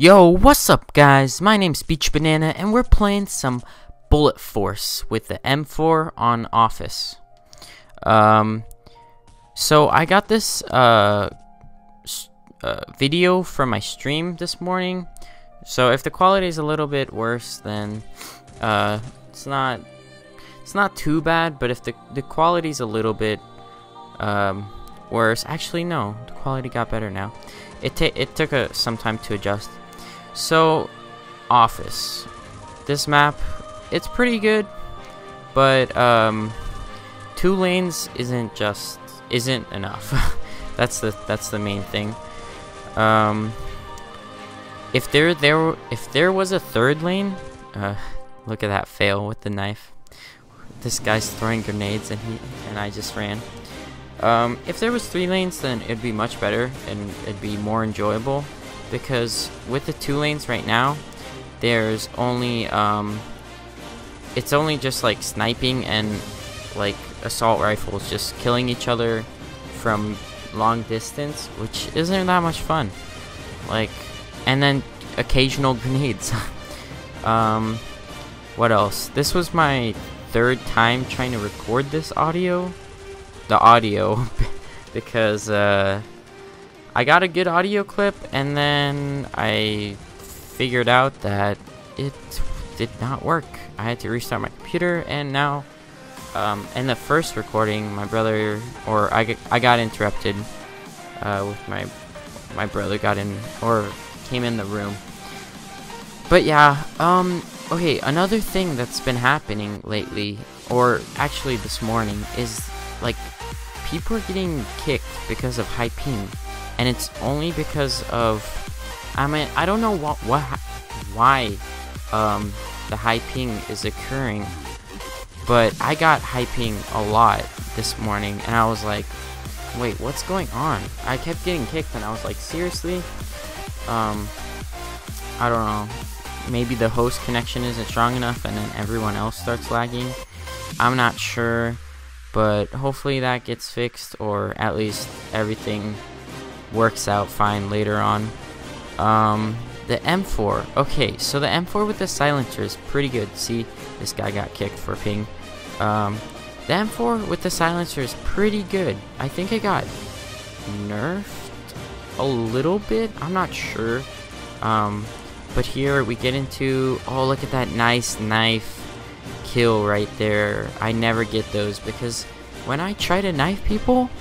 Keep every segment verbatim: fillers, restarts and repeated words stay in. Yo, what's up guys? My name's Beach Banana and we're playing some Bullet Force with the M four on Office. Um, so I got this uh, uh, video from my stream this morning. So if the quality is a little bit worse, then uh, it's not it's not too bad. But if the the quality is a little bit um, worse, actually no, the quality got better now. It ta it took a, some time to adjust. So, Office. This map, it's pretty good, but um, two lanes isn't just isn't enough. that's the that's the main thing. Um, if there there if there was a third lane, uh, look at that fail with the knife. This guy's throwing grenades and he and I just ran. Um, if there was three lanes, then it'd be much better and it'd be more enjoyable. Because with the two lanes right now, there's only um, it's only just like sniping and like assault rifles, just killing each other from long distance, which isn't that much fun. Like, and then occasional grenades. um, what else? This was my third time trying to record this audio, the audio, because uh. I got a good audio clip, and then I figured out that it did not work. I had to restart my computer, and now, um, in the first recording, my brother, or I, I got interrupted, uh, with my, my brother got in, or came in the room. But yeah, um, okay, another thing that's been happening lately, or actually this morning, is, like, people are getting kicked because of high ping. And it's only because of, I mean, I don't know what, what why um, the high ping is occurring, but I got high ping a lot this morning, and I was like, wait, what's going on? I kept getting kicked, and I was like, seriously? Um, I don't know, maybe the host connection isn't strong enough, and then everyone else starts lagging. I'm not sure, but hopefully that gets fixed, or at least everything works out fine later on. Um, the M four. Okay, so the M four with the silencer is pretty good. See, this guy got kicked for ping. Um, the M four with the silencer is pretty good. I think it got nerfed a little bit. I'm not sure. Um, but here we get into, oh, look at that nice knife kill right there. I never get those because when I try to knife people,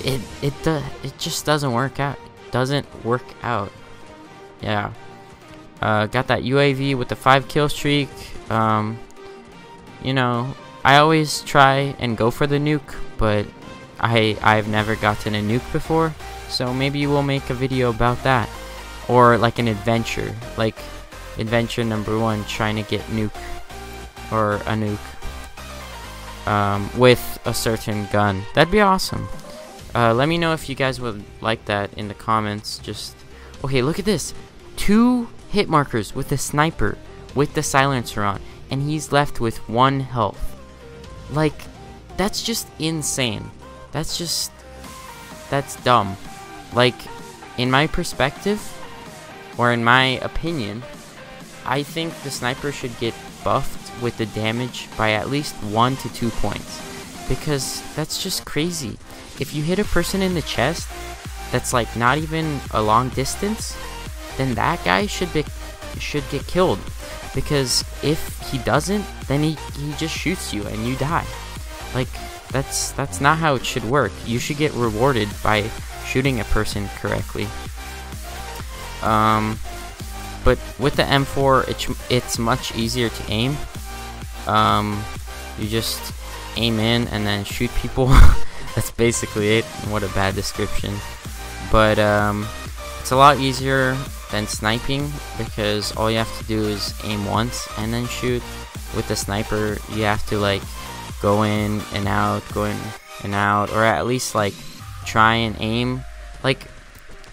It it does it just doesn't work out. It doesn't work out. Yeah. Uh, got that U A V with the five kill streak. Um, you know, I always try and go for the nuke, but I I've never gotten a nuke before. So maybe we'll make a video about that, or like an adventure, like adventure number one, trying to get nuke or a nuke um, with a certain gun. That'd be awesome. Uh, let me know if you guys would like that in the comments. Just okay, look at this. Two hit markers with a sniper with the silencer on, and he's left with one health. Like, that's just insane. That's just that's dumb. Like, in my perspective, or in my opinion, I think the sniper should get buffed with the damage by at least one to two points. Because that's just crazy. If you hit a person in the chest that's like not even a long distance, then that guy should be should get killed, because if he doesn't, then he, he just shoots you and you die. Like, that's that's not how it should work. You should get rewarded by shooting a person correctly. Um, but with the M four, it's, it's much easier to aim. Um, you just aim in and then shoot people. That's basically it. What a bad description. But um, it's a lot easier than sniping, because all you have to do is aim once and then shoot. With the sniper, you have to like go in and out, go in and out, or at least like try and aim. Like,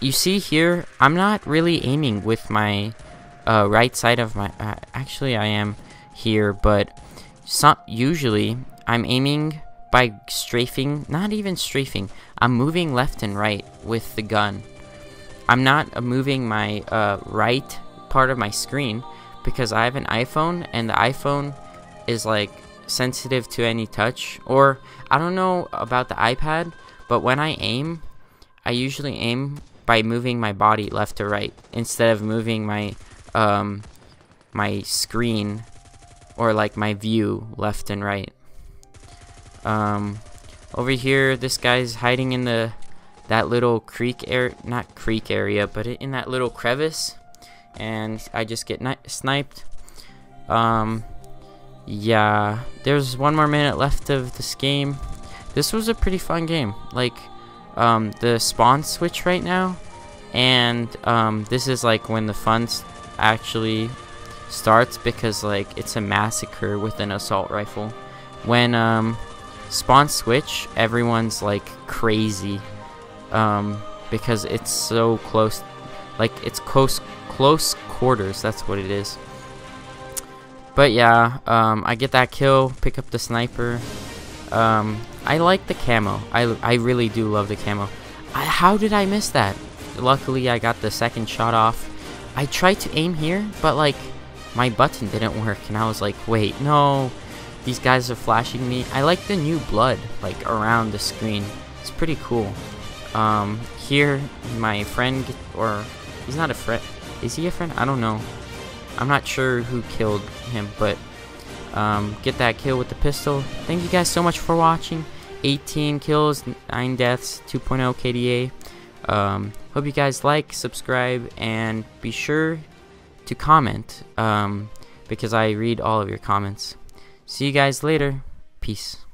you see here, I'm not really aiming with my uh, right side of my... Uh, actually, I am here, but some, usually I'm aiming by strafing, not even strafing, I'm moving left and right with the gun. I'm not moving my uh, right part of my screen because I have an iPhone, and the iPhone is like sensitive to any touch. Or I don't know about the iPad, but when I aim, I usually aim by moving my body left to right instead of moving my um, my screen or like my view left and right. Um, over here, this guy's hiding in the that little creek area, not creek area, but in that little crevice, and I just get sniped. Um, yeah, there's one more minute left of this game. This was a pretty fun game. Like, um, the spawn switch right now, and um, this is like when the fun actually starts, because like it's a massacre with an assault rifle. When um, spawn switch, everyone's like crazy. Um, because it's so close, like it's close, close quarters. That's what it is. But yeah, um, I get that kill, pick up the sniper. Um, I like the camo. I I really do love the camo. I, how did I miss that? Luckily, I got the second shot off. I tried to aim here, but like my button didn't work, and I was like, wait, no, these guys are flashing me. I like the new blood like around the screen. It's pretty cool. Um, here, my friend, or he's not a friend, is he a friend? I don't know. I'm not sure who killed him, but, um, get that kill with the pistol. Thank you guys so much for watching. eighteen kills, nine deaths, two point oh K D A. Um, hope you guys like, subscribe, and be sure to comment, um, because I read all of your comments. See you guys later. Peace.